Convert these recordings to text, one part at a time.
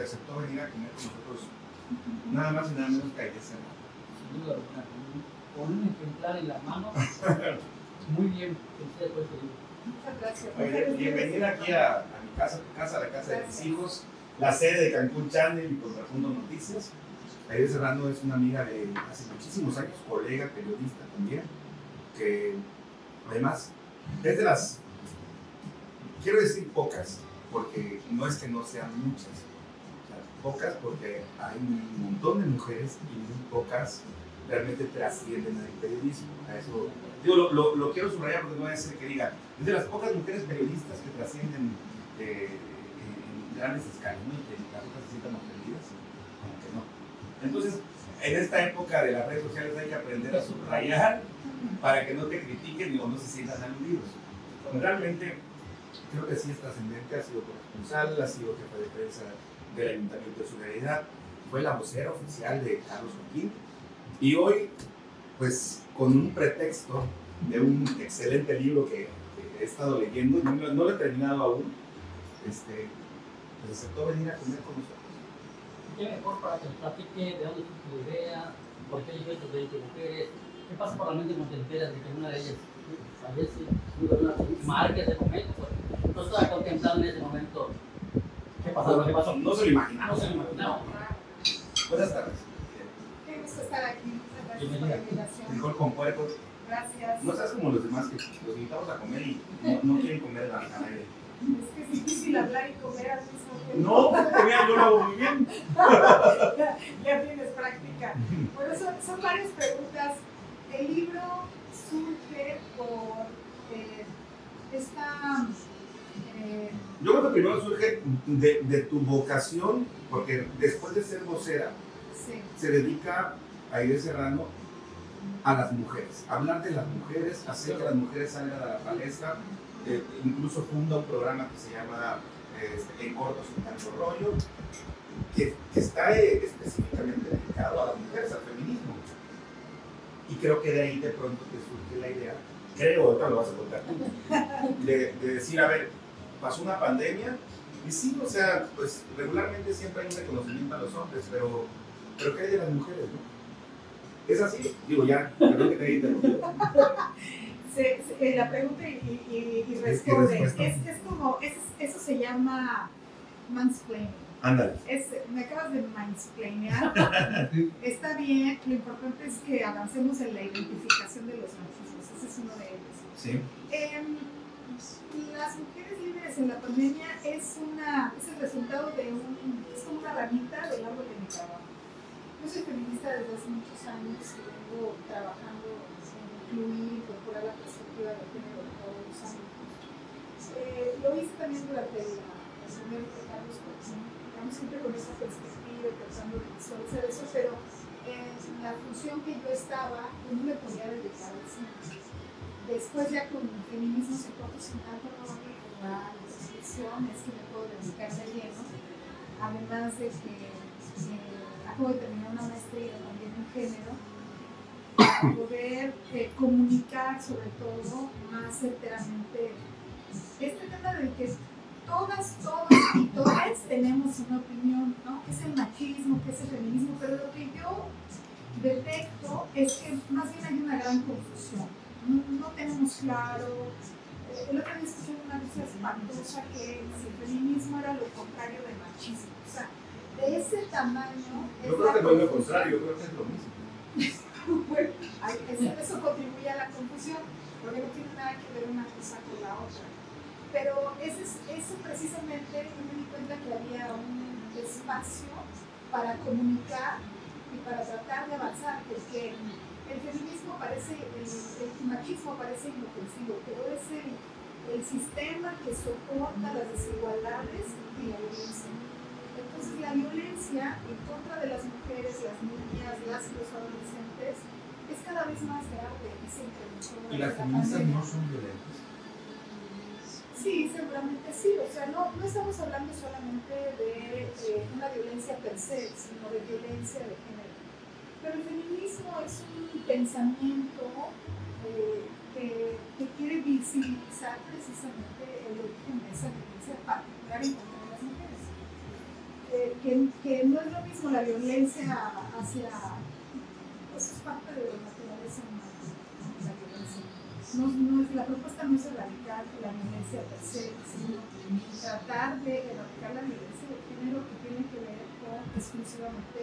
que aceptó venir a comer con nosotros, nada más y nada menos que Haydé Serrano. Sin duda alguna, con un ejemplar en las manos. Muy bien, usted puede seguir. Muchas gracias. Oye, bienvenida aquí a mi casa, tu casa, la casa de mis hijos, la sede de Cancún Channel y Contrafundo Noticias. Haydé Serrano es una amiga de hace muchísimos años, colega, periodista también, que además es de las, quiero decir pocas, porque no es que no sean muchas, o sea, pocas porque hay un montón de mujeres y muy pocas realmente trascienden al periodismo. A eso, digo, lo quiero subrayar porque no voy a decir que diga, es de las pocas mujeres periodistas que trascienden en grandes escalas, ¿no? Y que las otras se sientan ofendidas, como que no. Entonces, en esta época de las redes sociales hay que aprender a subrayar para que no te critiquen o no se sientan aludidos. Realmente, creo que sí es trascendente, ha sido corresponsal, ha sido jefa de prensa del Ayuntamiento de su realidad, fue la vocera oficial de Carlos Joaquín, y hoy, pues, con un pretexto de un excelente libro que he estado leyendo, no lo he terminado aún, pues aceptó venir a comer con nosotros. ¿Qué mejor para que nos platique de dónde surgió tu idea, por qué eligió estas 20 mujeres, qué pasa por la mente cuando te enteras de que una de ellas, a veces, tuvo una marca de momento, pues, no estaba contemplando en ese momento qué pasó, lo que pasó, no se lo imaginaba. Buenas tardes. Qué gusto estar aquí, muchas gracias por la invitación. Mejor con puerco. Gracias. No seas como los demás que los invitamos a comer y no quieren comer al aire. Es que es difícil hablar y comer al mismo tiempo. No, yo lo hago muy bien. Ya tienes práctica. Bueno, son varias preguntas. El libro surge por esta... Yo creo que primero surge de tu vocación, porque después de ser vocera, sí, se dedica Haydé Serrano a las mujeres, a hablar de las mujeres, hacer que las mujeres salgan a la palestra. Incluso funda un programa que se llama En cortos sin cachorrollo, que está específicamente dedicado a las mujeres, al feminismo. Y creo que de ahí de pronto te surge la idea, creo, ahorita lo vas a contar tú, de decir, a ver, pasó una pandemia, y sí, o sea, pues regularmente siempre hay un reconocimiento a los hombres, pero ¿qué hay de las mujeres, no? ¿Es así? Digo, ya, creo que te interrumpido. La pregunta y responde, es como, eso se llama mansplaining. Ándale. Me acabas de mansplainear. Está bien, lo importante es que avancemos en la identificación de los machismos, ese es uno de ellos. Sí. Las mujeres líderes en la pandemia es el resultado de es como una ramita del árbol de mi trabajo. Yo soy feminista desde hace muchos años y vengo trabajando incorporar la perspectiva de género en todos los ámbitos. Lo hice también durante la reunión de Carlos Joaquín, digamos siempre con esa perspectiva y pensando en visualizar eso, pero en la función que yo estaba, yo no me podía dedicar al cine. Después ya con el feminismo se profesional, con las expresiones que me puedo dedicar de lleno, además de que acabo de terminar una maestría también en género, para poder comunicar sobre todo más certeramente este tema de que todas tenemos una opinión, ¿no? Que es el machismo, que es el feminismo, pero lo que yo detecto es que más bien hay una gran confusión, no tenemos claro. El otro día escuché una noticia espantosa que el feminismo era lo contrario del machismo, o sea, de ese tamaño... Yo creo que no es lo contrario, yo creo que es lo mismo. Bueno, eso contribuye a la confusión, porque no tiene nada que ver una cosa con la otra. Pero eso precisamente yo me di cuenta que había un espacio para comunicar y para tratar de avanzar, porque el feminismo parece, el machismo parece inofensivo, pero es el sistema que soporta las desigualdades y la violencia. Entonces la violencia en contra de las mujeres, las niñas, las y los adolescentes es cada vez más grave y se incrementó. ¿Y las feministas no son violentas? Sí, seguramente sí. O sea, no estamos hablando solamente de una violencia per se, sino de violencia de género. Pero el feminismo es un pensamiento que quiere visibilizar precisamente el origen de esa violencia particular en contra de las mujeres. que no es lo mismo la violencia hacia, pues es parte de la naturaleza humana, la propuesta no es erradicar la violencia per se, sino tratar de erradicar la violencia de género que tiene que ver con exclusivamente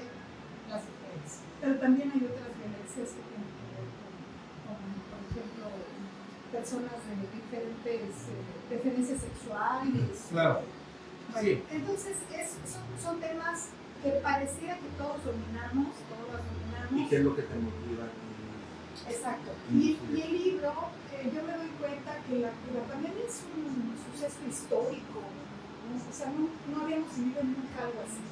las mujeres. Pero también hay otras violencias que tienen que ver con por ejemplo, personas de diferentes preferencias sexuales. Claro. Sí. Entonces, son temas que pareciera que todos dominamos, todas dominamos. ¿Y qué es lo que te motiva? Exacto. Y el libro, yo me doy cuenta que la pandemia es un suceso histórico, ¿no? O sea, no habíamos vivido nunca algo así.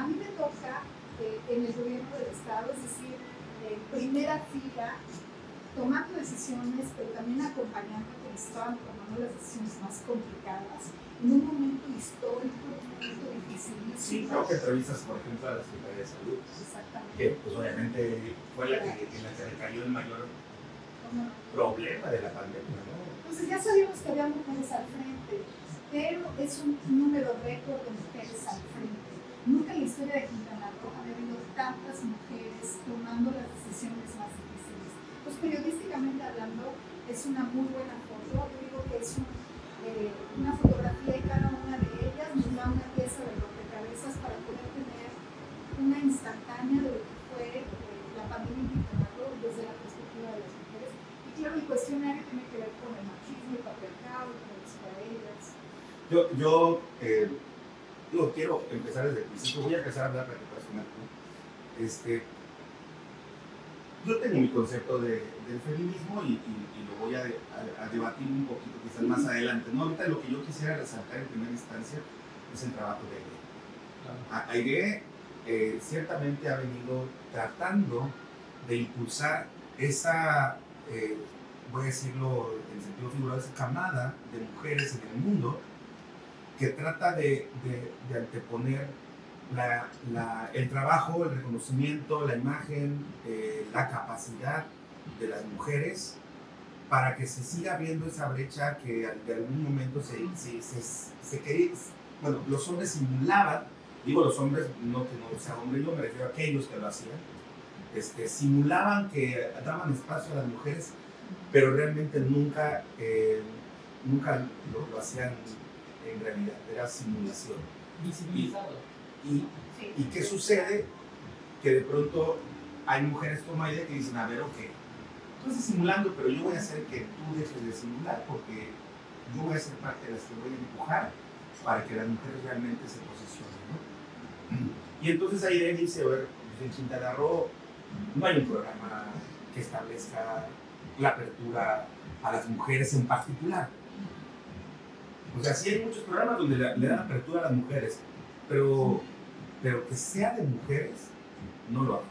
A mí me toca en el gobierno del Estado, es decir, primera fila, tomando decisiones, pero también acompañando que estaban tomando las decisiones más complicadas, en un momento histórico, en un momento difícil. Sí, creo que entrevistas, por ejemplo, a la Secretaría de Salud. Exactamente. Que, pues, obviamente, fue la que recayó el mayor problema de la pandemia, ¿no? Entonces, ya sabíamos que había mujeres al frente, pero es un número récord de mujeres al frente. Nunca en la historia de Quintana Roo había habido tantas mujeres tomando las decisiones más difíciles. Pues, periodísticamente hablando, es una muy buena foto. Yo digo que es una fotografía de cada una de ellas, nos da una pieza de rompecabezas para poder tener una instantánea de lo que fue la pandemia en Quintana Roo desde la perspectiva de las mujeres. Y claro, el cuestionario tiene que ver con el machismo, el patriarcado, con las ellas. Yo quiero empezar desde el principio, voy a empezar a hablar para que puedas tomar tú. Yo tengo mi concepto del feminismo y lo voy a debatir un poquito quizás más adelante, ¿no? Ahorita lo que yo quisiera resaltar en primera instancia es el trabajo de Haydé. Haydé ciertamente ha venido tratando de impulsar esa, voy a decirlo en sentido figurado, esa camada de mujeres en el mundo que trata de anteponer el trabajo, el reconocimiento, la imagen, la capacidad de las mujeres para que se siga viendo esa brecha que de algún momento se quería. Bueno, los hombres simulaban, digo los hombres, no que no sea hombre, yo me refiero a aquellos que lo hacían, simulaban que daban espacio a las mujeres, pero realmente nunca lo hacían en realidad, era simulación. Visibilizado. ¿Y qué sucede? Que de pronto hay mujeres como Haydé que dicen, a ver, ok, tú estás simulando, pero yo voy a hacer que tú dejes de simular porque yo voy a ser parte de las que voy a empujar para que las mujeres realmente se posicionen, ¿no? Y entonces Haydé dice, a ver, en Quintana Roo no hay un programa que establezca la apertura a las mujeres en particular. O sea, sí hay muchos programas donde le dan apertura a las mujeres, pero que sea de mujeres, no lo hago.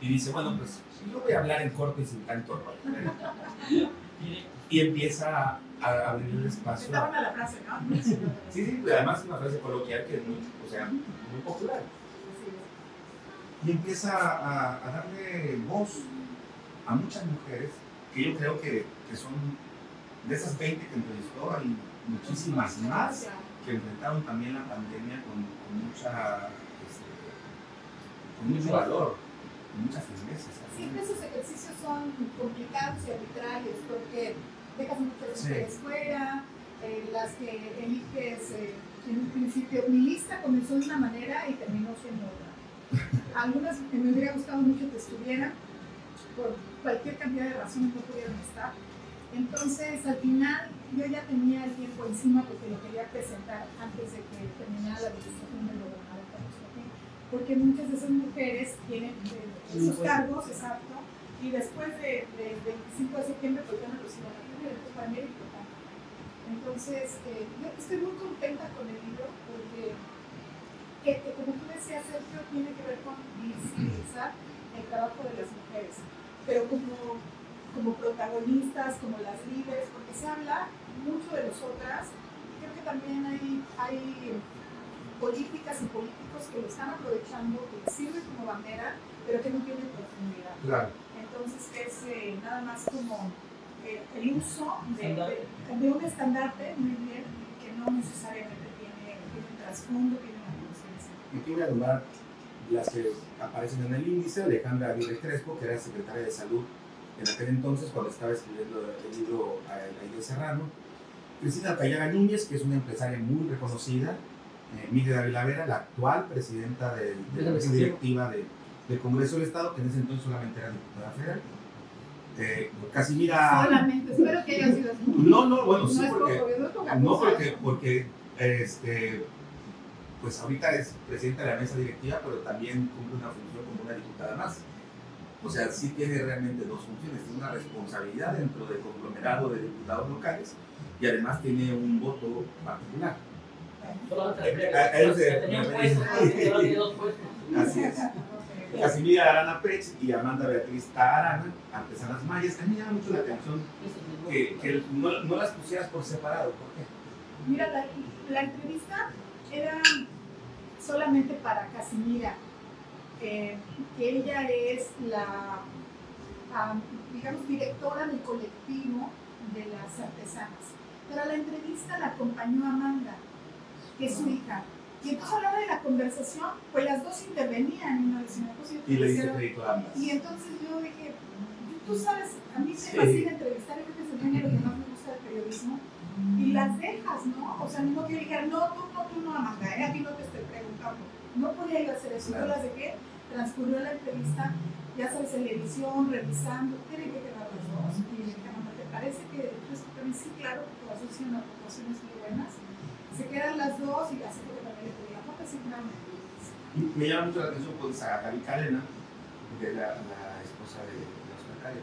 Y dice, bueno, pues yo voy a hablar en corto y sin tanto rollo. Y empieza a abrir el espacio. Está buena la frase, ¿no? Sí, pues además es una frase coloquial que es muy popular. Y empieza a darle voz a muchas mujeres que yo creo que son de esas 20 que entrevistó, hay muchísimas más que enfrentaron también la pandemia con mucho valor, con muchas firmezas. Siempre esos ejercicios son complicados y arbitrarios porque dejas muchas mujeres fuera, las que eliges en un principio. Mi lista comenzó de una manera y terminó siendo otra. Algunas que me hubiera gustado mucho que estuvieran, por cualquier cantidad de razones no pudieron estar. Entonces, al final, yo ya tenía el tiempo encima porque lo quería presentar antes de que terminara la administración del gobernador Carlos Joaquín, porque muchas de esas mujeres tienen sus cargos, exacto, y después del 25 de septiembre, pues ya no los iban a tener, entonces para mí era importante. Entonces, yo estoy muy contenta con el libro porque, como tú decías, Sergio, tiene que ver con visibilizar el trabajo de las mujeres, pero como protagonistas, como las líderes, porque se habla mucho de nosotras. Creo que también hay políticas y políticos que lo están aprovechando, que sirven como bandera, pero que no tienen profundidad. Claro. Entonces es nada más como el uso de un estandarte, muy bien, que no necesariamente tiene un trasfondo, tiene una función. en primer lugar, las que aparecen en el índice, Alejandra Aguilera Crespo, que era secretaria de Salud en aquel entonces cuando estaba escribiendo el libro Haydé Serrano, Cristina Callaga Núñez, que es una empresaria muy reconocida, Mireya Ávila Vera, la actual presidenta de la mesa directiva del Congreso del Estado, que en ese entonces solamente era diputada federal, Casimira... Solamente, espero que haya sido así. No, bueno, no sí, porque pues ahorita es presidenta de la mesa directiva, pero también cumple una función como una diputada más. O sea, sí tiene realmente dos funciones, tiene una responsabilidad dentro del conglomerado de diputados locales y además tiene un voto particular. Así es. Casimira Arana Pech y Amanda Beatriz Tarana, artesanas mayas. A mí me llama mucho la atención que no las pusieras por separado. ¿Por qué? Mira, la entrevista era solamente para Casimira. Ella es la, digamos, directora del colectivo de las artesanas. Pero la entrevista la acompañó Amanda, que es su hija. Y entonces a la hora de la conversación, pues las dos intervenían en una decisión. Y le hice crédito a ambas. Y entonces yo dije, tú sabes, a mí se me fascina entrevistar, creo que es el género que más me gusta del periodismo. Y las dejas, ¿no? O sea, no quiero decir, no, tú no, Amanda, a ti no te estoy preguntando. No podía yo hacer eso, claro. Yo las dejé, transcurrió la entrevista, ya sabes, en la edición, revisando, tienen que quedar las dos. Y le dije, Amanda, ¿te parece que pues, también sí, claro, porque vas a hacer unas proporciones muy buenas? Se quedan las dos y así porque también le pedía foto, así que no. Me llama mucho la atención pues a Gaby Calena, de la esposa de la secretaria.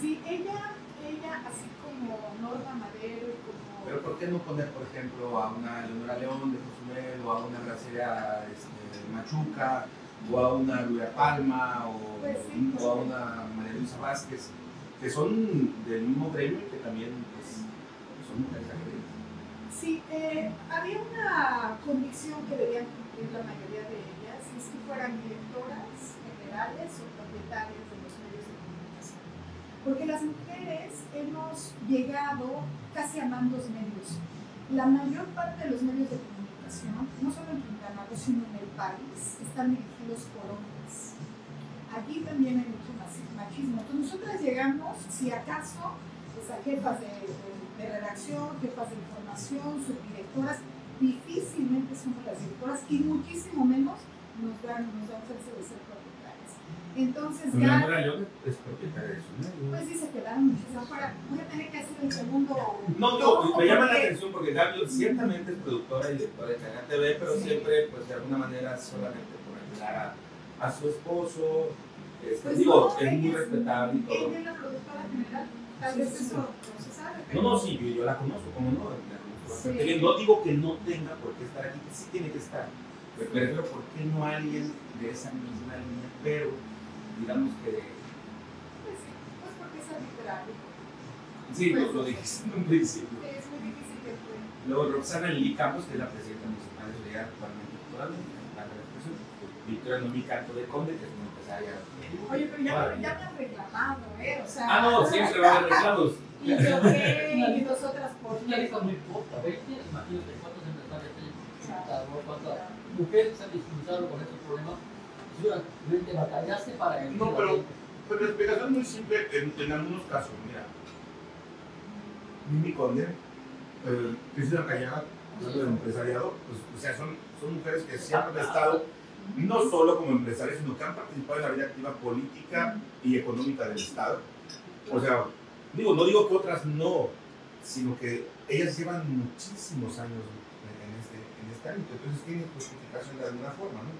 Sí, ella, así como Norma Madero, como... Pero ¿por qué no poner, por ejemplo, a una Leonora León de Cozumel, o a una Graciela Machuca, o a una Luria Palma, o, pues sí, o a una María Luisa Vázquez, que son del mismo gremio y que también pues, son mujeres agresivas? Sí, había una convicción que debían cumplir la mayoría de ellas, es que fueran directoras generales o propietarias de los medios de comunicación. Porque las mujeres hemos llegado casi a mandos medios. La mayor parte de los medios de comunicación, no solo en Quintana Roo, sino en el país, están dirigidos por hombres. Allí también hay mucho machismo. Entonces nosotras llegamos, si acaso, pues a jefas de redacción, jefas de información, subdirectoras, difícilmente somos las directoras y muchísimo menos nos dan chance de ser propietarias. Entonces ya... ¿Es propietaria de eso? Pues sí, se quedaron muchas afuera. Voy a tener que hacer el segundo... No, me llama la atención porque Gabriela ciertamente es productora y directora de Canal TV, pero siempre, pues de alguna manera, solamente por ayudar a su esposo. Pues digo, no, es muy respetable y todo. Ella es la productora general. Tal vez eso no se sabe. Pero... No, sí, yo la conozco, ¿cómo no? Sí. No digo que no tenga por qué estar aquí, que sí tiene que estar. Pero, ¿por qué no alguien de esa misma línea? Pero, digamos que... Pues sí, pues porque es arbitrario. Sí, pues, lo dije en un principio. Es muy difícil que fue. Luego, Roxana Lili Campos, que es la presidenta municipal de Mireya, actualmente en la expresión. Victoria Conde, que es una empresaria. Oye, pero ya me han reclamado, ¿eh? O sea, no, siempre va a haber reclamos. Y yo qué, y nosotras por qué. Una muy poca, ¿ves? Imagínate cuántas empresarias hay en cuántas mujeres se han disfrutado con estos problemas. Seguramente batallaste para el... No, pero la explicación es muy simple en algunos casos. Mira, Mimi Conde, Cristina Callaga, hablando del empresariado, pues, o sea, son mujeres que siempre han estado... no solo como empresarios, sino que han participado en la vida activa política y económica del Estado. O sea, no digo que otras no, sino que ellas llevan muchísimos años en este ámbito, entonces tienen justificación de alguna forma, ¿no?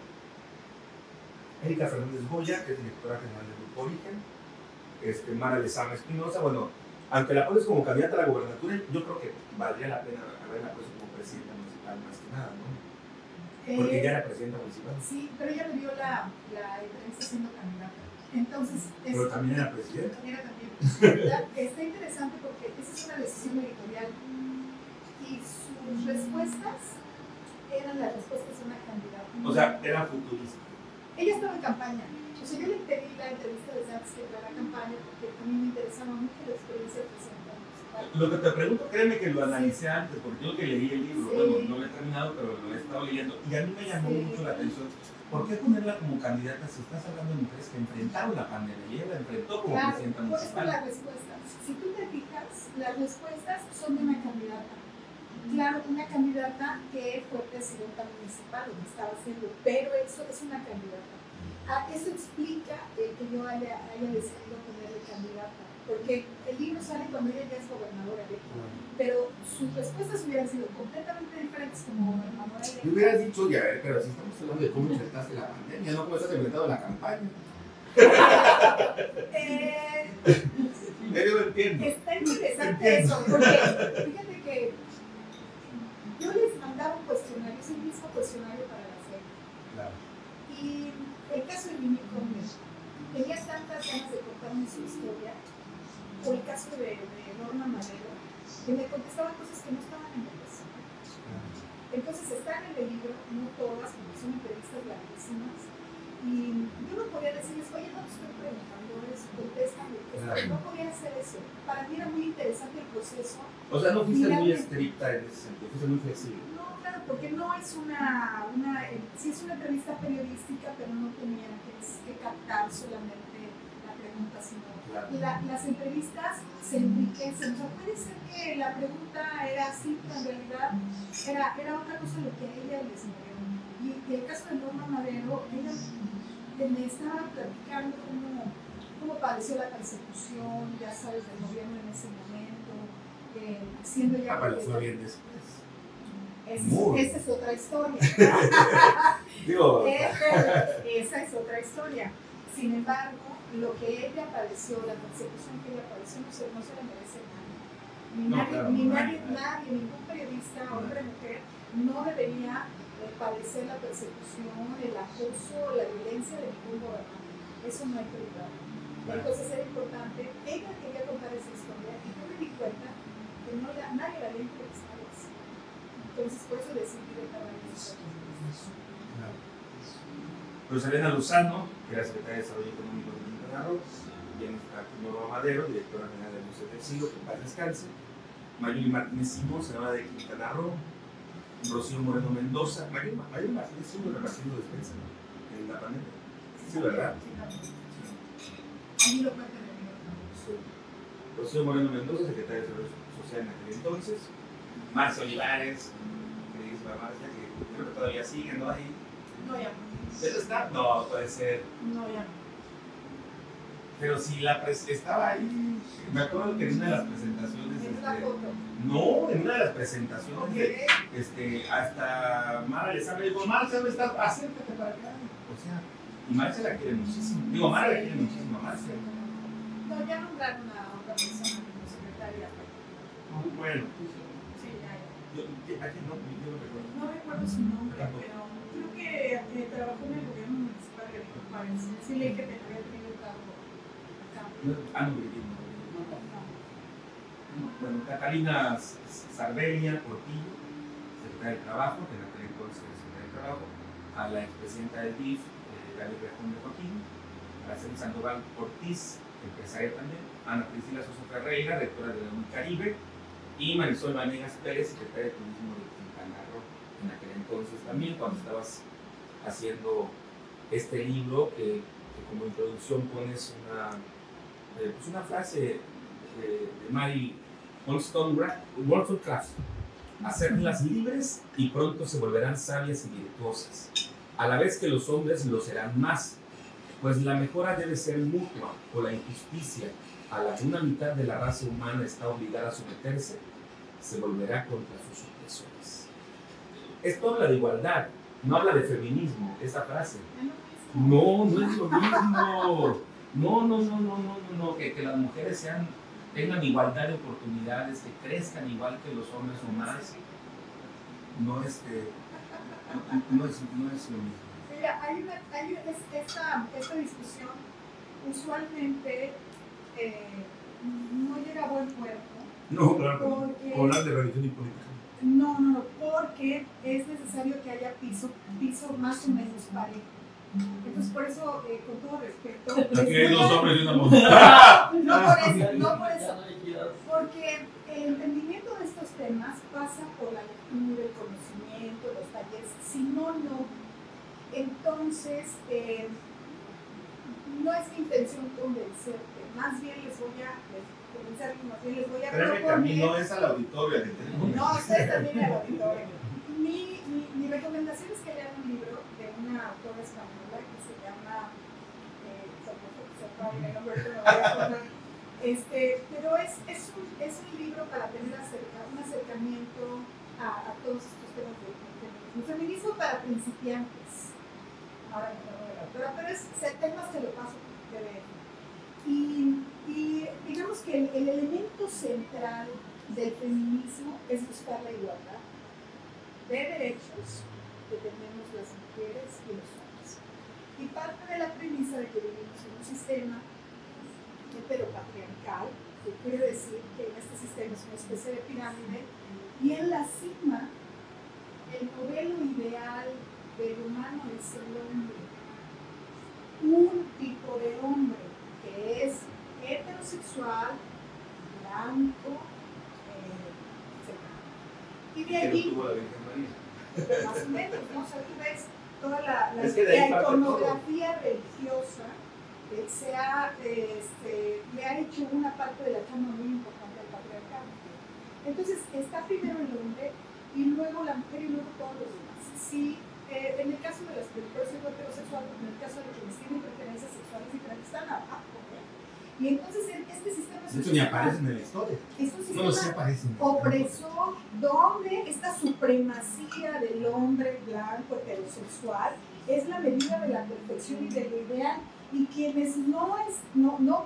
Erika Fernández Goya, que es directora general del Grupo Origen, Mara Lezama Espinosa, bueno, aunque la pones como candidata a la gobernatura, yo creo que valdría la pena haberla puesto como presidenta municipal más que nada, ¿no? Porque ya era presidenta municipal. Sí, pero ella me dio la entrevista siendo candidata. Entonces, pero también era presidenta. Está interesante porque esa es una decisión editorial y sus respuestas eran las respuestas de una candidata. O sea, era futurista. Ella estaba en campaña. O sea, yo le pedí la entrevista desde antes que entrara a la campaña porque a mí me interesaba mucho la experiencia de presidenta municipal. Lo que te pregunto, créeme que lo analicé antes, porque yo que leí el libro, bueno, no lo he terminado, pero lo he estado leyendo, y a mí me llamó mucho la atención. ¿Por qué ponerla como candidata si estás hablando de mujeres que enfrentaron la pandemia? Y ella la enfrentó como presidenta municipal. Claro, las respuestas. Si tú te fijas, las respuestas son de una candidata. Claro, una candidata que fue presidenta municipal, lo que estaba haciendo, pero eso es una candidata. Eso explica que yo haya decidido ponerle candidata, porque el libro sale cuando ella ya es gobernadora electa, pero sus respuestas hubieran sido completamente diferentes como gobernadora electa. Yo hubiera dicho, ya, pero si estamos hablando de cómo enfrentaste la pandemia, no puedes haber enfrentado la campaña. Yo lo entiendo. Está interesante eso, porque fíjate que yo les mandaba un cuestionario, es el mismo cuestionario para la serie. Claro. Y el caso de Mimi Conde, tenía tantas ganas de contarme su historia, o el caso de Norma Madero, que me contestaba cosas que no estaban en el caso. Entonces están en el libro, no todas, porque son entrevistas larguísimas, y yo no podía decirles, oye, no te estoy preguntando eso, contéstame, no podía hacer eso. Para mí era muy interesante el proceso. O sea, no fuiste muy estricta en ese sentido, fuiste muy flexible. Porque no es sí es una entrevista periodística, pero no tenía que captar solamente la pregunta, sino las entrevistas se enriquecen. O sea, puede ser que la pregunta era así, pero en realidad era otra cosa lo que a ella les movió. Y el caso de Norma Madero, ella me estaba platicando cómo padeció la persecución, ya sabes, del gobierno en ese momento, siendo ya... Apareció bien después. Esa es otra historia. Digo. Esa es otra historia. Sin embargo, lo que ella padeció, la persecución que ella padeció, no se la merece nadie. Ni nadie, ningún periodista, hombre, mujer, no debería padecer la persecución, el acoso, la violencia de ningún gobernante. Eso no hay que olvidar. Entonces era importante, ella quería contar esa historia y yo me di cuenta que nadie la había interesado. Entonces, por eso decidí dejar la Pues Elena Luzano, que era secretaria de Desarrollo Económico de Quintana Roo, bien está Norma Madero, directora general del Museo del Siglo, que en paz descanse, Mayuli Martínez Simo, senadora de Quintana Roo, Rocío Moreno Mendoza, Mayuli Martínez Simo, la haciendo defensa en la pandemia. Sí, ¿verdad? Sí. Rocío Moreno Mendoza, secretaria de Desarrollo Social en aquel entonces. Marcia Olivares, queridísima Marcia, que creo que todavía sigue, ¿no? Ahí. No, ya. ¿Eso está? No, puede ser. No, ya. Pero si la estaba ahí, me acuerdo que en una de las presentaciones. ¿En una foto? No, en una de las presentaciones. ¿Qué? Hasta Mara Lezama dijo, Marcia, ¿dónde está? Acércate para acá. O sea, y Marcia la quiere muchísimo. Digo, Mara la quiere muchísimo, Marcia. No, ya nombraron a otra persona como secretaria. Muy bueno. No recuerdo su nombre, pero creo que trabajó en el gobierno municipal de Erika Fernández Goya. Sí, leí que te había tenido cargo. Bueno, Catalina Sarveña Portillo, secretaria del Trabajo, que en aquel entonces era secretaria del Trabajo, a la expresidenta del DIF, Gabriela de Joaquín, a Haydé Serrano Ortiz, empresaria también, Ana Priscila Soso Carreira, rectora de La Unión Caribe, y Marisol Vanegas Pérez, secretaria de Turismo de Quintana Roo, en aquel entonces también, cuando estabas haciendo este libro, que como introducción pones una frase de Mary Wollstonecraft: hacerlas libres y pronto se volverán sabias y virtuosas, a la vez que los hombres lo serán más, pues la mejora debe ser mutua o la injusticia a la que una mitad de la raza humana está obligada a someterse, se volverá contra sus opresores. Esto habla de igualdad, no habla de feminismo, esa frase. No es lo mismo. No, que las mujeres tengan igualdad de oportunidades, que crezcan igual que los hombres o más. No es lo mismo. Mira, esta discusión usualmente no llega a buen puerto. No, claro, hablar de religión y política. No, porque es necesario que haya piso más o menos parejo. Entonces, por eso, con todo respeto... Aquí hay dos hombres y una mujer. No por eso, porque detalles, si no, no. Entonces, no es mi intención convencerte, más bien les voy a convencer, más bien les voy a proponer... Créeme que a mí no es al auditorio que tenemos. No, ustedes también al auditorio. Mi recomendación es que lean un libro de una autora española que se llama... pero es un libro para tener un acercamiento a todos estos temas del feminismo para principiantes. Ahora me acuerdo de la autora, pero es temas que lo paso de ver. Y digamos que el elemento central del feminismo es buscar la igualdad de derechos que tenemos las mujeres y los hombres. Y parte de la premisa de que vivimos en un sistema heteropatriarcal, que quiere decir que en este sistema es una especie de pirámide, y en la cima el modelo ideal del humano es el hombre, un tipo de hombre que es heterosexual, blanco, etc. Y de allí, más o menos, ¿no? O sea, tú ves toda la iconografía religiosa le ha hecho una parte de la chamba muy importante al patriarcado. Entonces, está primero el hombre, y luego la mujer, y luego todos los demás. Si en el caso de las personas heterosexuales, en el caso de quienes tienen preferencias sexuales diferentes, están abajo, ¿eh? Y entonces este sistema es un sistema, ni aparece en la historia. Es un sistema opresor, donde esta supremacía del hombre blanco heterosexual es la medida de la perfección y de lo ideal. Y quienes no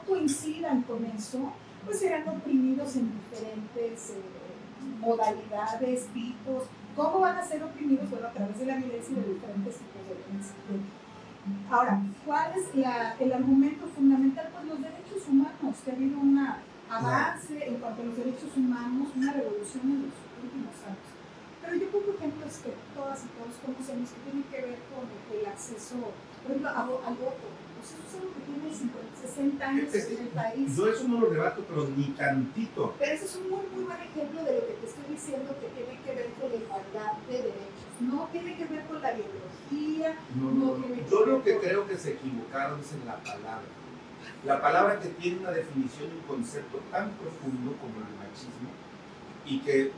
coincidan con eso, pues serán oprimidos en diferentes modalidades, tipos. ¿Cómo van a ser oprimidos? Bueno, a través de la violencia y de diferentes tipos de violencia. Ahora, ¿cuál es el argumento fundamental? Pues los derechos humanos, que ha habido un avance en cuanto a los derechos humanos, una revolución en los últimos años. Pero yo pongo ejemplos que todas y todos conocemos que tienen que ver con el acceso, por ejemplo, al voto. Eso es algo que tiene 60 años en el país. Yo eso no lo debato, pero ni tantito. Pero eso es un muy buen ejemplo de lo que te estoy diciendo, que tiene que ver con la igualdad de derechos. No tiene que ver con la biología. Yo lo que creo que se equivocaron es en la palabra. La palabra que tiene una definición y un concepto tan profundo como el machismo, y que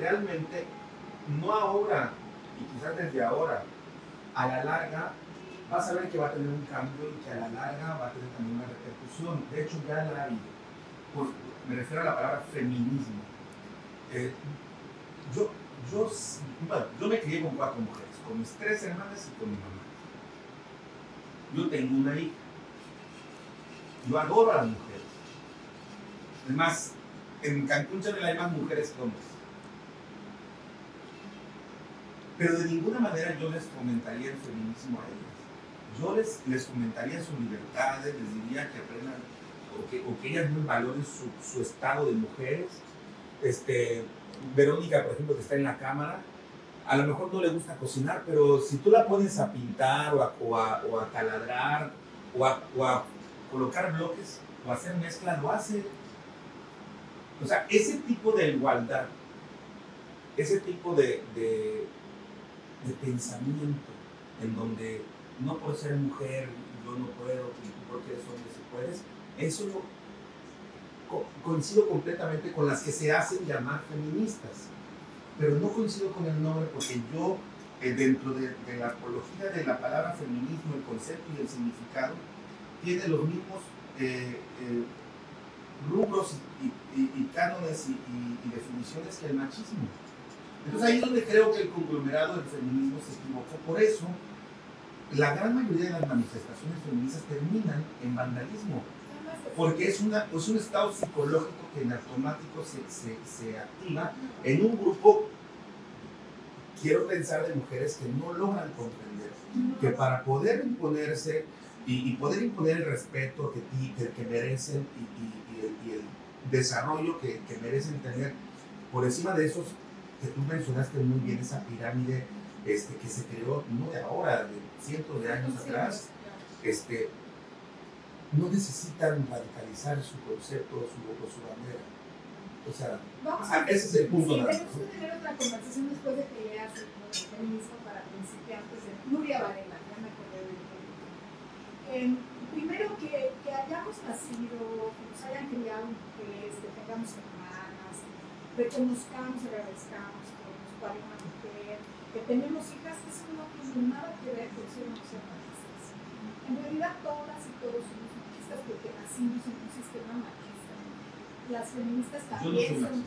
realmente no ahora, y quizás desde ahora, a la larga, vas a ver que va a tener un cambio y que a la larga va a tener también una repercusión. De hecho, ya la ha habido. Me refiero a la palabra feminismo. Yo me crié con 4 mujeres, con mis 3 hermanas y con mi mamá. Yo tengo una hija. Yo adoro a las mujeres. Además, en Cancún Channel hay más mujeres que hombres. Pero de ninguna manera yo les comentaría el feminismo a ellas. Yo les comentaría sus libertades, les diría que aprendan o que ellas no valoren su estado de mujeres. Verónica, por ejemplo, que está en la cámara, a lo mejor no le gusta cocinar, pero si tú la pones a pintar o a taladrar o a colocar bloques o a hacer mezclas, lo hace. O sea, ese tipo de igualdad, ese tipo de pensamiento en donde no por ser mujer yo no puedo, porque eres hombre si puedes, eso coincido completamente con las que se hacen llamar feministas, pero no coincido con el nombre, porque yo dentro de la apología de la palabra feminismo, el concepto y el significado tiene los mismos rubros y cánones y definiciones que el machismo. Entonces ahí es donde creo que el conglomerado del feminismo se equivocó. Por eso la gran mayoría de las manifestaciones feministas terminan en vandalismo, porque es un estado psicológico que en automático se activa en un grupo, quiero pensar, de mujeres que no logran comprender que para poder imponerse y poder imponer el respeto que merecen y el desarrollo que merecen tener, por encima de esos que tú mencionaste muy bien, esa pirámide que se creó no de ahora, de cientos de años atrás, no necesitan radicalizar su concepto o su bandera. O sea, ese es el punto. Tenemos que tener otra conversación después de que leas el feminismo para principiantes de Nuria Varela, ya me acordé de él. Primero, que hayamos nacido, que nos hayan criado mujeres, que tengamos hermanas, reconozcamos y agradezcamos que nos parió una mujer, que tenemos hijas, eso no tiene nada que ver con ser machistas. En realidad, todas y todos somos machistas porque nacimos en un sistema machista. Las feministas también son.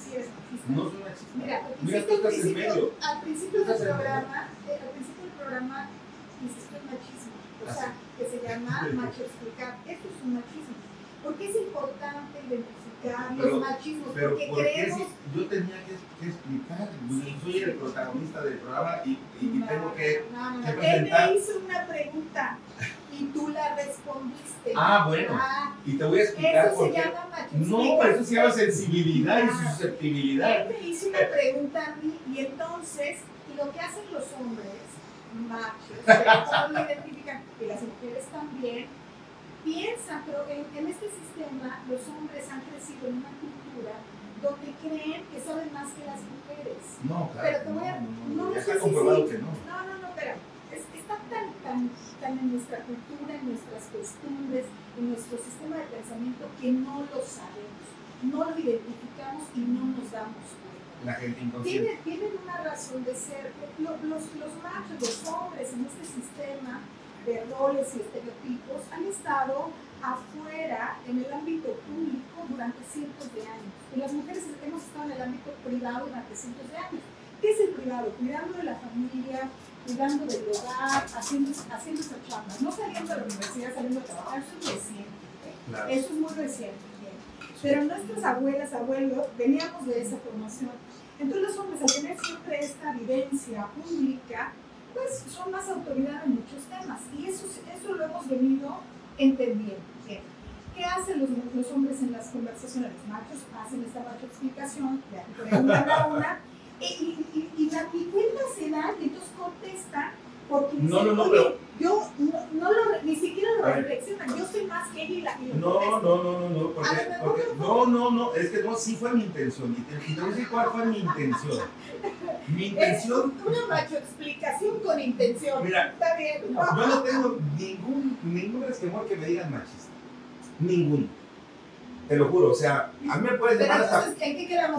Sí, eres machista. No soy machista. Mira, al principio del programa, hiciste el machismo. O sea, que se llama macho explicar. Esto es un machismo. ¿Por qué es importante identificar los machismos? Porque creemos... Yo tenía que explicar. Sí, soy el protagonista del programa y tengo que... No. Él me hizo una pregunta y tú la respondiste. Ah, bueno. Y te voy a explicar eso por qué. Eso se llama machismo. No, pero eso se llama sensibilidad y susceptibilidad. Él me hizo una pregunta a mí y entonces lo que hacen los hombres machos, pero no identifican, y las mujeres también piensan, pero en este sistema los hombres han crecido en una cultura donde creen que saben más que las mujeres. No, claro. Pero te voy a... No, espera. Está tan en nuestra cultura, en nuestras costumbres, en nuestro sistema de pensamiento que no lo sabemos, no lo identificamos y no nos damos cuenta. La gente inconsciente. Tienen una razón de ser. Los machos, los hombres en este sistema de roles y estereotipos han estado afuera en el ámbito público durante cientos de años. Y las mujeres hemos estado en el ámbito privado durante cientos de años. ¿Qué es el privado? Cuidando de la familia, cuidando del hogar, haciendo esa chamba. No saliendo de la universidad, saliendo a trabajar. Eso es reciente. Claro. Eso es muy reciente. Pero nuestras abuelas, abuelos, veníamos de esa formación. Entonces los hombres, al tener siempre esta evidencia pública, pues son más autoridad en muchos temas. Y eso lo hemos venido entendiendo. ¿Qué hacen los hombres en las conversaciones? Los machos hacen esta macho explicación, de una, y la cuenta se da, y entonces contestan, porque ni siquiera lo reflexionan, yo soy más que ella y no, porque es que no, sí fue mi intención, y te voy a decir cuál fue mi intención. Mi intención es una machoexplicación con intención. Mira, está bien. Yo no tengo ningún resquemor que me digan machista, ninguno, te lo juro, o sea, a mí me puedes llamar hasta... Pero entonces, ¿en qué quedamos?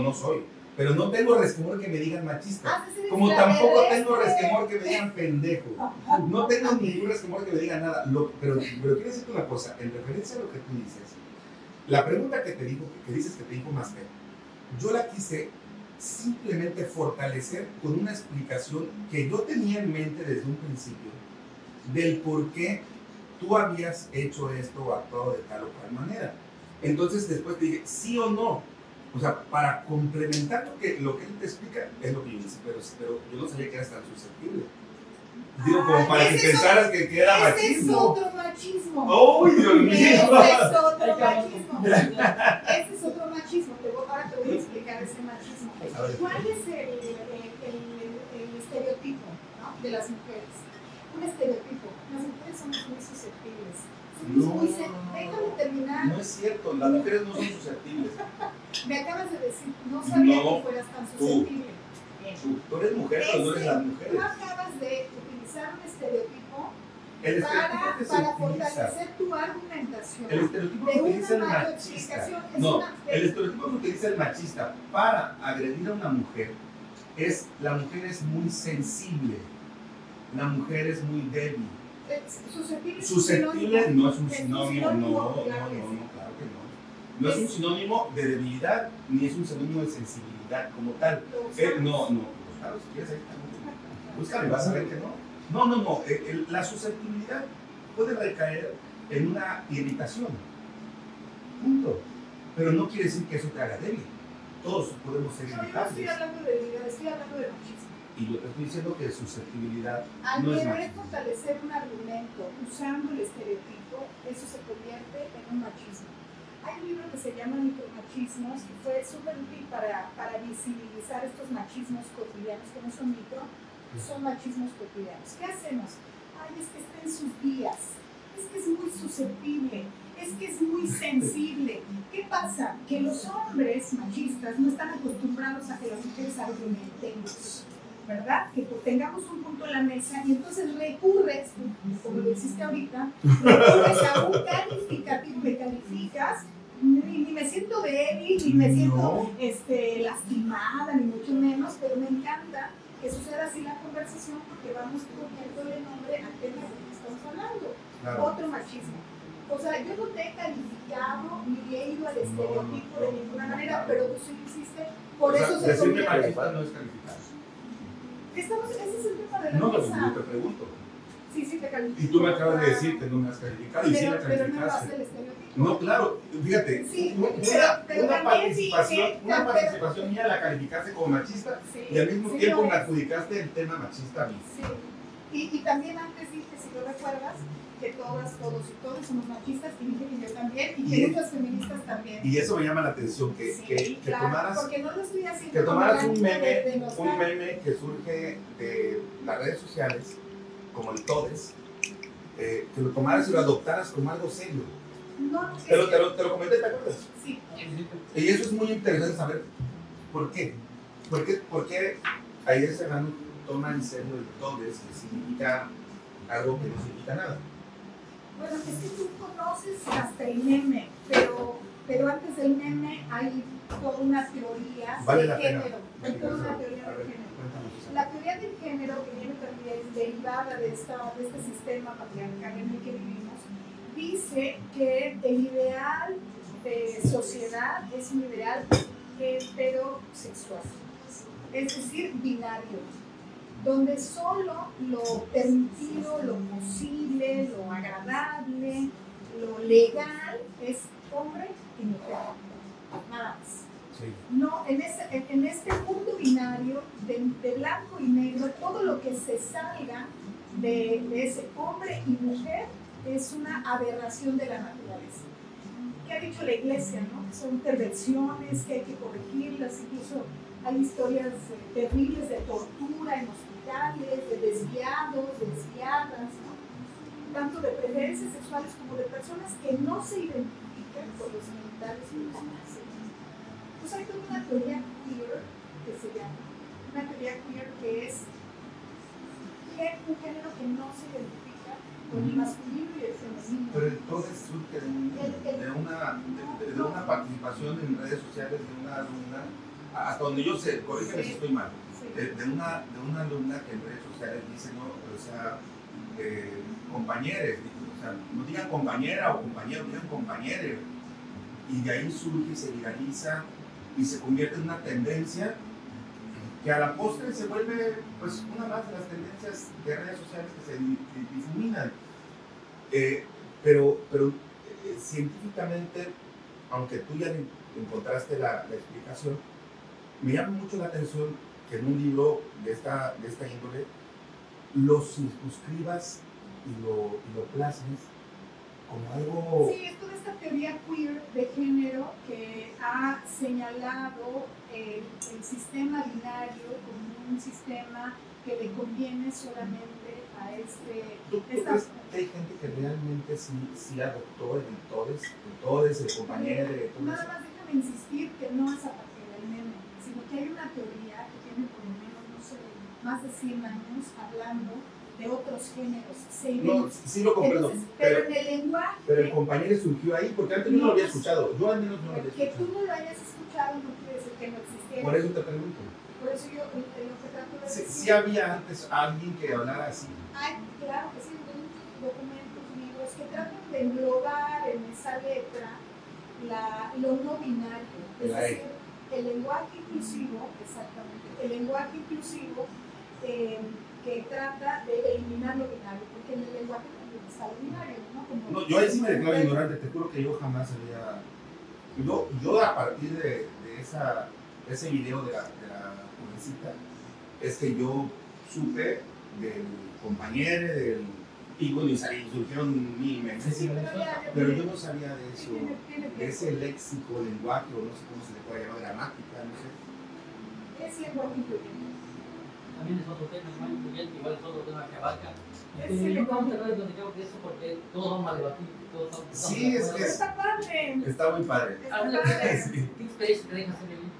No soy. Pero no tengo resquemor que me digan machista. Como tampoco tengo resquemor que me digan pendejo. No tengo ningún resquemor que me digan nada. Pero quiero decirte una cosa. En referencia a lo que tú dices, la pregunta que te digo, que dices que te dijo más feo, yo la quise simplemente fortalecer con una explicación que yo tenía en mente desde un principio del por qué tú habías hecho esto o actuado de tal o cual manera. Entonces después te dije, sí o no. O sea, para complementar lo que él te explica, es lo que yo hice, pero yo no sabía que eras tan susceptible. Digo, como para que pensaras que era machismo. Ese es otro machismo. ¡Oh, Dios mío! Ese es otro machismo. Ese es otro machismo. Ahora te voy a explicar ese machismo. ¿Cuál es el estereotipo, ¿no?, de las mujeres? Un estereotipo. Las mujeres somos muy susceptibles. Déjame terminar. No es cierto, las mujeres no son susceptibles. Me acabas de decir, no sabía que fueras tan susceptible. Tú eres mujer, pero no eres las mujeres. Tú acabas de utilizar un estereotipo, para fortalecer tu argumentación. El estereotipo que utiliza el machista. El estereotipo que utiliza el machista para agredir a una mujer es: la mujer es muy sensible, la mujer es muy débil. Susceptible no es un sinónimo, claro que no. No es un sinónimo de debilidad, ni es un sinónimo de sensibilidad como tal. Claro, si quieres ahí está. Búscalo y vas a ver que no. La susceptibilidad puede recaer en una irritación. Punto. Pero no quiere decir que eso te haga débil. Todos podemos ser irritables. No, yo no estoy hablando de debilidad, estoy hablando de machismo. Y yo te estoy diciendo que susceptibilidad no es machismo. Al querer fortalecer un argumento usando el estereotipo, eso se convierte en un machismo. Hay un libro que se llama Micromachismos, que fue súper útil para visibilizar estos machismos cotidianos, que no son micro, son machismos cotidianos. ¿Qué hacemos? Ay, es que está en sus días, es que es muy susceptible, es que es muy sensible. ¿Qué pasa? Que los hombres machistas no están acostumbrados a que las mujeres argumentemos, ¿verdad? Que tengamos un punto en la mesa y entonces recurres, como lo hiciste ahorita, recurres a un calificativo, me calificas, ni me siento débil, ni me siento lastimada, ni mucho menos, pero me encanta que suceda así la conversación porque vamos poniendo el nombre al tema de lo que estamos hablando. Claro. Otro machismo. O sea, yo no te he calificado ni he ido al estereotipo de ninguna manera, pero tú sí lo hiciste, por eso se convierte. Calificado no es calificado. Ese es el tema de la mesa. No, yo te pregunto. Sí, sí te califico. Y tú me acabas de decir que no me has calificado, pero, y sí me calificaste. Pero no me vas al estereotipo. No, claro, fíjate, sí, una participación mía la calificaste como machista, sí, y al mismo tiempo me adjudicaste el tema machista a mí. Sí. Y también antes dije, si lo recuerdas, que todas, todos y todos somos machistas, y dije que yo también, y que muchas feministas también. Y eso me llama la atención, que, sí, que tomaras, porque no lo estoy haciendo, que tomaras un meme que surge de las redes sociales, como el Todes, que lo tomaras y lo adoptaras como algo serio. No, te lo comenté, ¿te acuerdas? Sí. Y eso es muy interesante saber por qué. Porque Haydé Serrano toma en serio el Todes, que significa algo que no significa nada. Bueno, es que tú conoces hasta el meme, pero antes del meme hay toda una teoría de género. La teoría del género que viene también derivada de este sistema patriarcal en el que vivimos, dice que el ideal de sociedad es un ideal heterosexual, es decir, binario, donde solo lo permitido, lo posible, lo agradable, lo legal es hombre y mujer, nada más. Sí. No, en este mundo binario de blanco y negro, todo lo que se salga de ese hombre y mujer es una aberración de la naturaleza. ¿Qué ha dicho la Iglesia? ¿No? Son intervenciones que hay que corregirlas, incluso hay historias terribles de tortura en hospitales, de desviados, de desviadas, ¿no? Tanto de preferencias sexuales como de personas que no se identifican con los genitales humanos. Pues hay toda una teoría queer que se llama, una teoría queer que es un género que no se identifica con el masculino y el femenino. Pero entonces surge de una participación en redes sociales de una alumna, hasta donde yo sé, corrígeme si estoy mal, de una alumna que en redes sociales dice, no, o sea, compañeros, o sea, no digan compañera o compañero, digan compañeros. Y de ahí surge, se viraliza y se convierte en una tendencia que a la postre se vuelve pues una más de las tendencias de redes sociales que se difuminan. Pero científicamente, aunque tú ya encontraste la explicación, me llama mucho la atención que en un libro de esta índole lo circunscribas y lo plasmes como algo... Sí, es toda esta teoría queer de género que ha señalado el sistema binario como un sistema que le conviene solamente a este... ¿Tú crees que hay gente que realmente sí adoptó el todes, el compañero, el todo? Nada más déjame insistir que no es a partir del meme, sino que hay una teoría que tiene por lo menos, no sé, más de 100 años hablando de otros géneros. Sí lo comprendo. Entonces, pero en el lenguaje... Pero el compañero surgió ahí, porque antes yo no lo había escuchado. Yo al menos no lo había escuchado. Que tú no lo hayas escuchado no quiere decir que no existiera. Por eso te pregunto. Por eso yo lo que trato de decir... Sí había antes alguien que hablara así. Ay, claro que sí. Documentos, libros que tratan de englobar en esa letra lo no binario. Es decir, el lenguaje inclusivo, exactamente, el lenguaje inclusivo... que trata de eliminar lo binario, porque en el lenguaje también está lo binario, ¿no? Como no, yo ahí sí me declaro ignorante, te juro que yo jamás había... Yo a partir de ese video de la jovencita, es que yo supe del compañero, del... Y bueno, y surgieron mil meses, pero yo no sabía de eso, de ese léxico, lenguaje, o no sé cómo se le puede llamar, gramática, no sé. ¿Qué es lenguaje incluyente? también es otro tema, Mayo Miguel, que igual es otro tema que abarca. Yo vamos a hablar de eso porque todos vamos a debatir, todos vamos a... Sí, es que está padre. Está muy padre. ¿Qué experiencia te deja hacer el libro?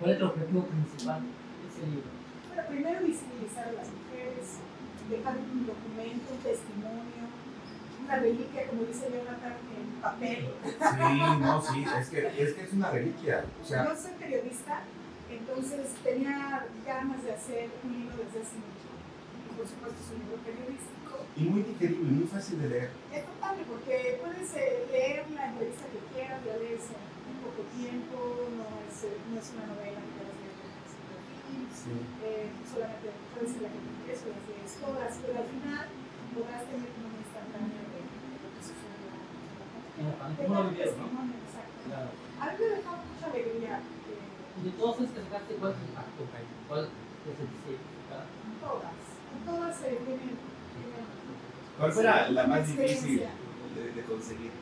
¿Cuál es el objetivo principal de ese libro? Bueno, primero visibilizar a las mujeres, dejar un documento, un testimonio, una reliquia, como dice Jonathan, en papel. Sí, no, sí, es que es una reliquia. O sea, yo soy periodista, entonces tenía ganas de hacer un libro desde hace mucho. Y por supuesto es un libro periodístico. Y muy digerible, muy fácil de leer. Es total, porque puedes leer la entrevista que quieras, la lees en poco tiempo, no es una novela que vas a leer en solamente puedes leer la que quieres, o las lees todas, pero al final podrás tener una instantánea de lo que sucede en la pandemia. A mí me ha dejado mucha alegría. ¿Y de todas esas que sacaste, cuál es el impacto, Kai? ¿Cuál es el diseño? Todas se tienen. ¿Cuál fuera la más difícil de conseguir?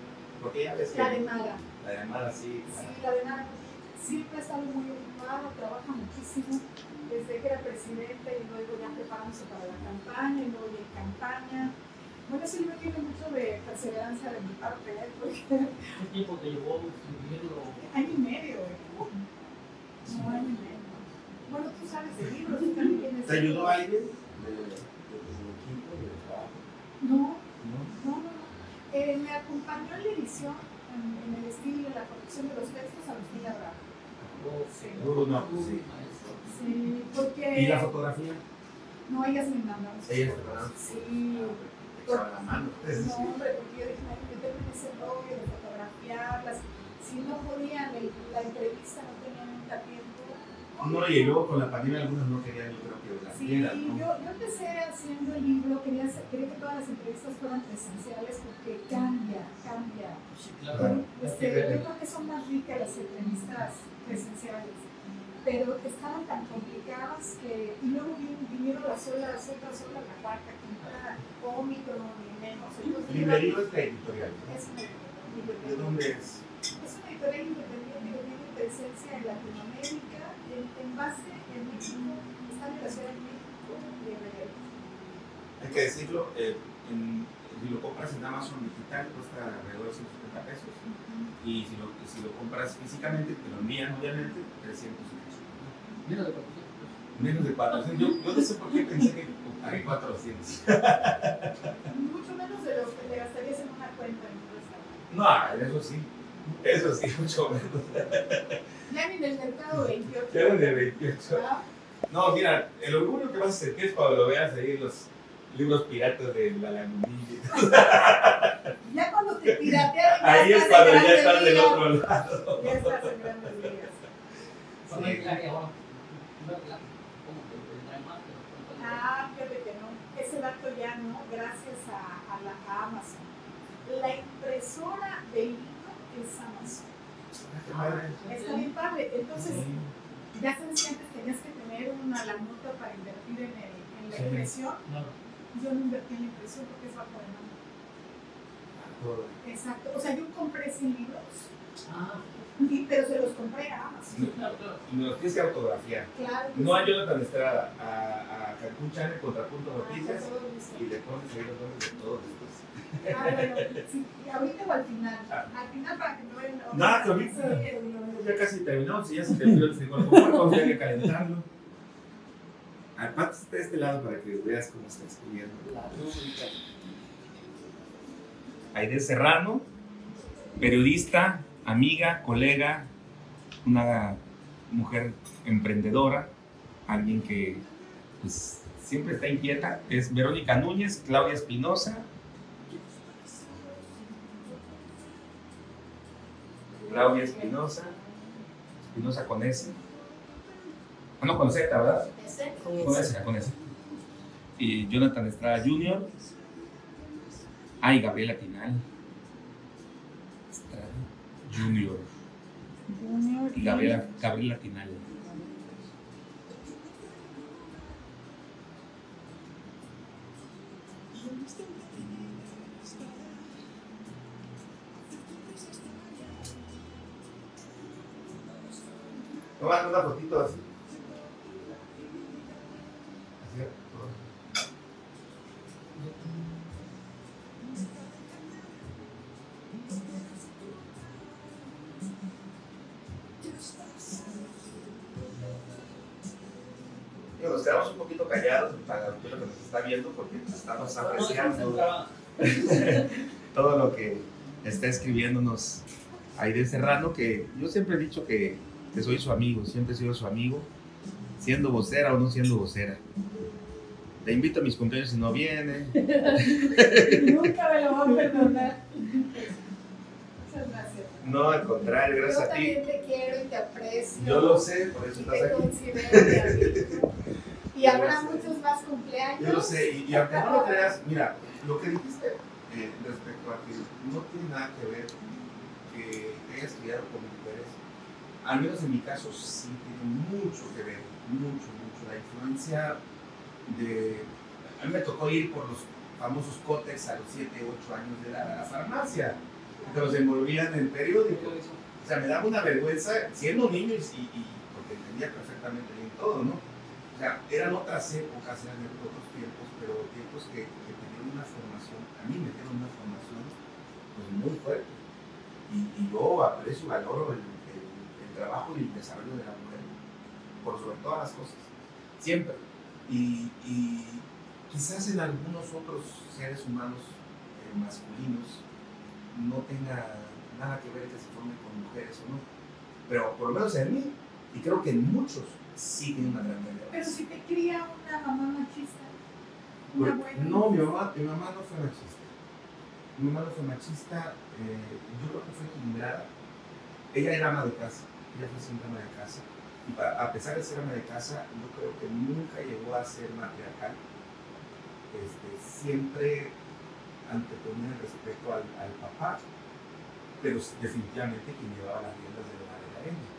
Porque ya ves que... La de Mara. La de Mara, sí. Sí, la de Mara. Siempre ha estado muy ocupada, trabaja muchísimo. Desde que era presidenta y luego ya preparándose para la campaña y luego en campaña. Bueno, eso yo tiene mucho de perseverancia de mi parte, ¿eh? Porque... ¿Qué tiempo te llevó escribirlo? Año y medio, ¿eh? No, año y medio. Bueno, tú sabes de libros, tú también tienes... ¿Te ayudó alguien desde el equipo y el trabajo? No. Me acompañó en la edición, en el estilo y la corrección de los textos a Agustín Abraham. Sí, porque... ¿Y la fotografía? No, ellas me mandaron. ¿Ellas te mandaron? Sí. Echaban la mano. No, hombre, porque yo dije, yo tengo ese rollo de fotografiarlas. Si no podían, la entrevista no tenía nunca tiempo. No, y luego con la pandemia algunos no querían, yo creo que las vieran, ¿no? Yo empecé haciendo el libro, quería que todas las entrevistas fueran presenciales porque cambia. Sí, claro. Yo creo que son más ricas las entrevistas presenciales, pero estaban tan complicadas que... Y luego vinieron las olas, la cuarta, quinta, Omicron y menos. ¿Librerío es la editorial? Es una editorial. ¿De dónde es? Es una editorial independiente que tiene presencia en Latinoamérica. En base en México, está en la Ciudad de México y en Mireya. Hay que decirlo, si lo compras en Amazon digital cuesta alrededor de 150 pesos. Y si lo compras físicamente, te lo envían obviamente 300 pesos. Menos de 400 pesos. Menos de 400. Yo no sé por qué pensé que pagué 400. Mucho menos de lo que te gastarías en una cuenta en un restaurante. No, eso sí. Eso sí, mucho menos. Ya ni del mercado 28. Ya ni del 28. No, mira, el orgullo que vas a sentir es cuando lo veas ahí los libros piratas de la Lagunilla. Ya cuando te piratearon. Ahí es cuando ya estás del otro lado. Ya estás en grandes ligas. Ah, fíjate que no. Ese dato ya no, gracias a Amazon. La impresora del es Amazon. Está bien padre. Entonces, ya sabes que antes tenías que tener una nota para invertir en la impresión. Yo no invertí en la impresión porque es bajo demanda. Exacto. O sea, yo compré 100 libros, pero se los compré a Amazon. Y me los tienes que autografiar. Claro. No hay otra tan estrada a Cancún Channel, Contrafundo Noticias, y le pones ahí los nombres de todos después. Ah, bueno, sí, ahorita o al final. Al final para que no vayan a... Nada, ya casi terminamos. Si ya se terminó el segundo, vamos a calentarlo. Al pato está de este lado para que veas cómo está escribiendo. Haydé Serrano, periodista, amiga, colega, una mujer emprendedora, alguien que pues, siempre está inquieta. Es Verónica Núñez, Claudia Espinosa, Claudia Espinosa, Espinosa con S. Ah, no, con Z, ¿verdad? Con S. Y Jonathan Estrada Jr. Ay, Gabriela Pinal. Estrada Jr. Y Gabriela Pinal. Toman una fotito así. nos quedamos un poquito callados para lo que nos está viendo, porque estamos apreciando todo lo que está escribiéndonos Haydé Serrano, que yo siempre he dicho que soy su amigo, siempre he sido su amigo, siendo vocera o no siendo vocera. Le invito a mis cumpleaños si no viene. Nunca me lo voy a perdonar. Muchas gracias. No, al contrario, gracias a ti. Yo también te quiero y te aprecio. Yo lo sé, por eso estás aquí. Y habrá muchos más cumpleaños. Yo lo sé, y aunque no lo creas, mira, lo que dijiste respecto a que no tiene nada que ver que haya estudiado con mujeres, al menos en mi caso sí tiene mucho que ver, mucho. La influencia de... A mí me tocó ir por los famosos cótex a los 7, 8 años de edad a la farmacia, que los envolvían en el periódico. O sea, me daba una vergüenza siendo niño y porque entendía perfectamente bien todo, ¿no? O sea, eran otras épocas, eran otros tiempos, pero tiempos que tenían una formación, a mí me dieron una formación pues, muy fuerte. Y yo aprecio y valoro el trabajo y el desarrollo de la mujer, por sobre todas las cosas, siempre. Y quizás en algunos otros seres humanos masculinos no tenga nada que ver que se forme con mujeres o no, pero por lo menos en mí, y creo que en muchos, sí tiene una gran relevancia. Pero si te cría una mamá machista, una buena... No, mi mamá no fue machista. Mi mamá no fue machista, yo creo que fue equilibrada. Ella era ama de casa, ella fue siempre ama de casa. Y a pesar de ser ama de casa, yo creo que nunca llegó a ser matriarcal. Siempre anteponía el respeto al papá, pero definitivamente quien llevaba las riendas del hogar era ella.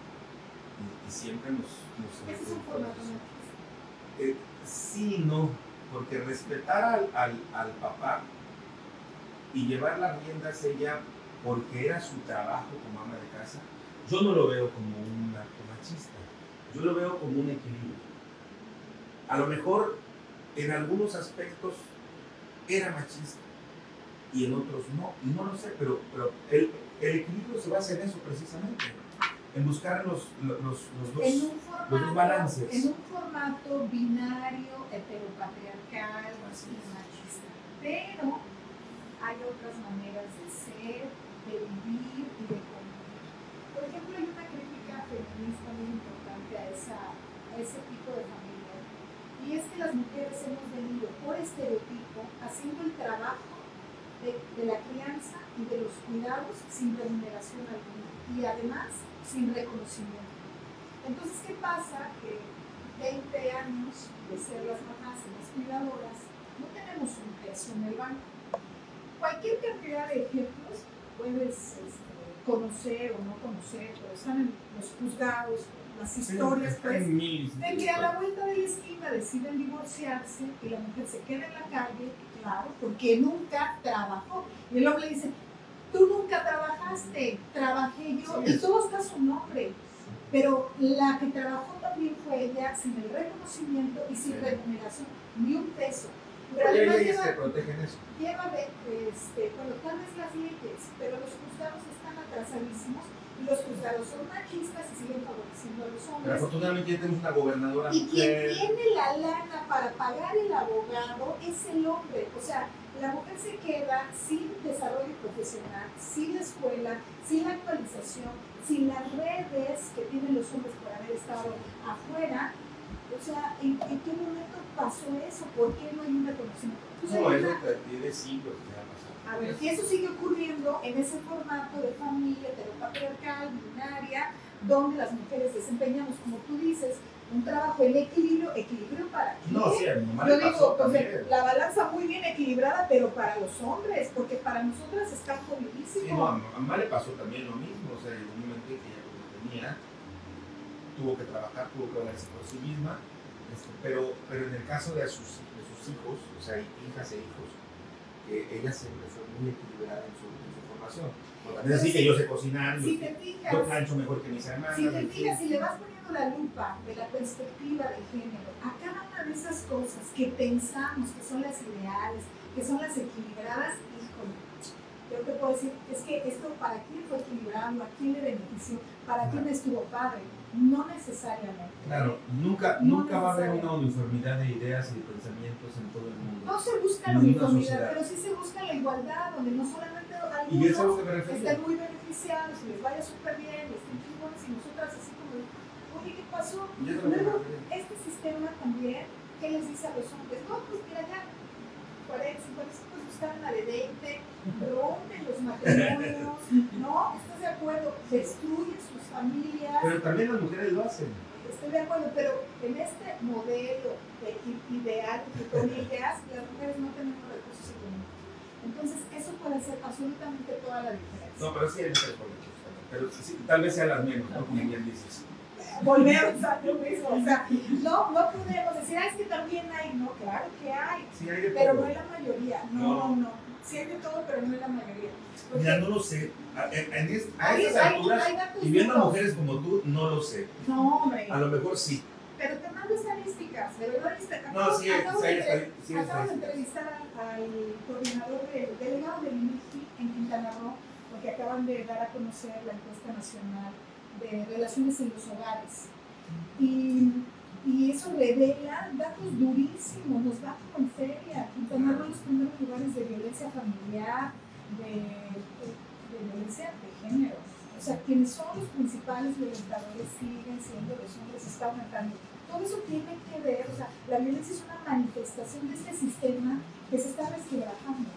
Y siempre nos ¿es un formato machista? Sí, no, porque respetar al papá y llevar las riendas ella porque era su trabajo como ama de casa, yo no lo veo como un acto machista, yo lo veo como un equilibrio. A lo mejor en algunos aspectos era machista y en otros no, y no lo sé, pero el equilibrio se basa en eso precisamente, en buscar los dos balances. En un formato binario, heteropatriarcal y machista, pero hay otras maneras de ser, de vivir y de convivir. Por ejemplo, hay una crítica feminista muy importante a ese tipo de familia, y es que las mujeres hemos venido por estereotipo haciendo el trabajo de la crianza y de los cuidados sin remuneración alguna y además sin reconocimiento. Entonces, ¿qué pasa? Que 20 años de ser las mamás y las cuidadoras no tenemos un peso en el banco. Cualquier cantidad de ejemplos puedes conocer o no conocer, pero están en los juzgados, las historias, pues, de que a la vuelta de la esquina deciden divorciarse y la mujer se queda en la calle. Claro, porque nunca trabajó. Y el hombre le dice, tú nunca trabajaste, trabajé yo, y todo está a su nombre. Pero la que trabajó también fue ella, sin el reconocimiento y sin remuneración, ni un peso. Pero además tal vez las leyes, pero los juzgados están atrasadísimos, y los juzgados son machistas y siguen favoreciendo a los hombres. Pero afortunadamente ya tenemos una gobernadora. Y quien tiene la lana para pagar el abogado es el hombre. O sea, la mujer se queda sin desarrollo profesional, sin escuela, sin actualización, sin las redes que tienen los hombres por haber estado afuera. O sea, ¿en qué momento pasó eso? ¿Por qué no hay un reconocimiento? No, eso tiene siglos que ha pasado. A ver, si eso sigue ocurriendo en ese formato de familia heteropatriarcal, binaria, donde las mujeres desempeñamos, como tú dices, un trabajo en equilibrio, ¿equilibrio para qué? No, sí, yo digo, pues, la balanza muy bien equilibrada, pero para los hombres, porque para nosotras está jodidísimo. Sí, no, a mamá le pasó también lo mismo, o sea, en un momento que ella lo tenía, tuvo que trabajar, tuvo que valerse por sí misma, pero en el caso de sus hijos, o sea, hijas e hijos, ella siempre fue muy equilibrada en su formación. También así que yo sé cocinar, yo plancho mejor que mis hermanas. Si te fijas, si le vas poniendo la lupa de la perspectiva de género a cada una de esas cosas que pensamos que son las ideales, que son las equilibradas, híjole, yo te puedo decir, es que esto para quién fue equilibrado, a quién le benefició, para quién estuvo padre, no necesariamente. Claro, nunca va a haber una uniformidad de ideas y de pensamientos en todo el mundo. No se busca la uniformidad, pero sí se busca la igualdad, donde no solamente algunos estén muy beneficiados, les vaya súper bien, les estén chingones y nosotras así como, oye, ¿qué pasó? Luego, este sistema también, ¿qué les dice a los hombres? No, pues mira ya, 45 buscaron la de 20, rompen los matrimonios, ¿no? ¿Estás de acuerdo? Destruyen sus familias. Pero también las mujeres lo hacen. Estoy de acuerdo, pero en este modelo de ideal, de comillas, las mujeres no tenemos recursos económicos. Entonces, eso puede hacer absolutamente toda la diferencia. No, pero sí hay mujeres por hechos, pero sí, tal vez sean las menos, ¿no? Como bien dices. Volvemos a lo mismo, o sea, no podemos decir, ah, es que también hay, no, claro que hay, sí, hay de todo, pero no es la mayoría, no, sí hay de todo, pero no es la mayoría. Porque mira, no lo sé, a esas alturas, y viendo a mujeres como tú, no lo sé. No, hombre. A lo mejor sí. Pero te mando estadísticas, de verdad, acabo de entrevistar al coordinador del delegado del INEGI en Quintana Roo, porque acaban de dar a conocer la encuesta nacional de relaciones en los hogares, y eso revela datos durísimos, nos va con feria. Quintana Roo los primeros lugares de violencia familiar, de violencia de género, o sea, quienes son los principales violentadores siguen siendo los hombres, está aumentando. Todo eso tiene que ver, o sea, la violencia es una manifestación de este sistema que se está resquebrajando,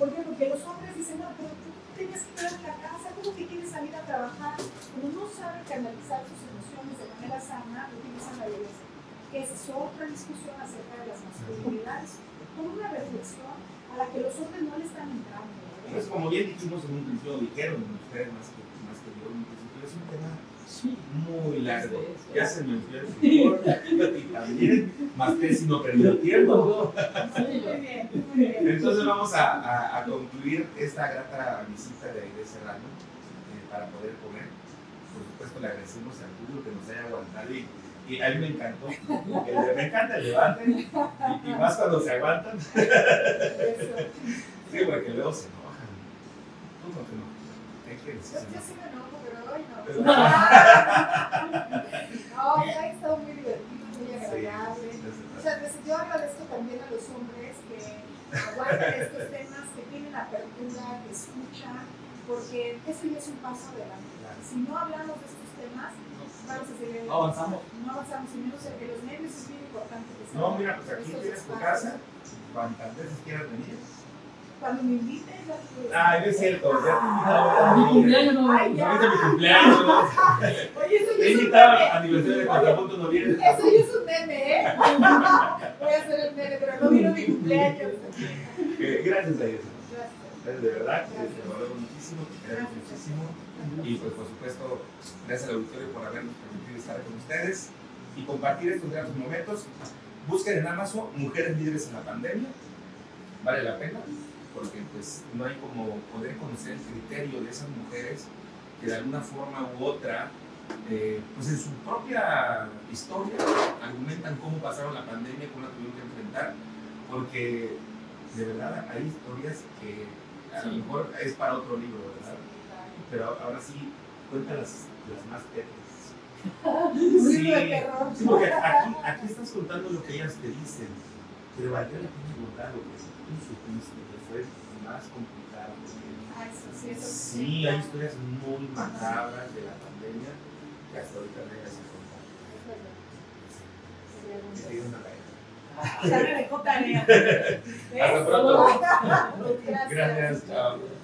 porque los hombres dicen, no, pero tú tienes que ir a la casa, ¿cómo que quieres salir a trabajar? Como no saben canalizar sus emociones de manera sana, utilizan la violencia. Esa es otra discusión acerca de las masculinidades, con una reflexión a la que los hombres no le están entrando, ¿verdad? Pues como bien dijimos en un principio, dijeron ustedes más que yo, es un tema muy largo, ya se me enfrió el y también, más que si no perdió tiempo. Muy bien. Entonces vamos a concluir esta grata visita de Haydé Serrano para poder comer. Por supuesto le agradecemos al público que nos haya aguantado y a mí me encantó, me encanta el debate y más cuando se aguantan. Sí, porque luego se enojan. Tú no te enojas. Yo sí me enojo, pero hoy no. No, ya ha estado muy divertido, muy agradable. O sea, yo agradezco también a los hombres que aguantan estos temas, que tienen apertura, que escuchan, porque eso ya es un paso adelante. Si no hablamos de estos temas, vamos a seguir. No avanzamos, y menos el de los medios es bien importante. Que no, mira, pues aquí tienes tu casa, cuantas veces quieras venir. Cuando me inviten, es cierto, ya te invitaba a mi cumpleaños, Oye, eso ya es un meme. Aniversario de Contrafundo no viene. Eso ya es un meme, ¿eh? Voy a hacer el meme, pero no vino mi cumpleaños. Gracias a Dios. Gracias. De verdad, te valoro muchísimo, te queremos muchísimo. Y pues, por supuesto, gracias al auditorio por habernos permitido estar con ustedes y compartir estos grandes momentos. Busquen en Amazon Mujeres Líderes en la Pandemia. Vale la pena, porque pues no hay como poder conocer el criterio de esas mujeres que de alguna forma u otra, pues en su propia historia argumentan cómo pasaron la pandemia, cómo la tuvieron que enfrentar, porque de verdad hay historias que a lo mejor es para otro libro, ¿verdad? Pero ahora sí, cuéntalas las más tétricas. Sí, porque aquí estás contando lo que ellas te dicen, pero valió la pena contarlo, pues. Tú supiste que fue más complicado. Sí, hay historias muy macabras de la pandemia que hasta ahorita no hay así contado. Es verdad. Ya me dejó tarea. Hasta pronto. Gracias, chao.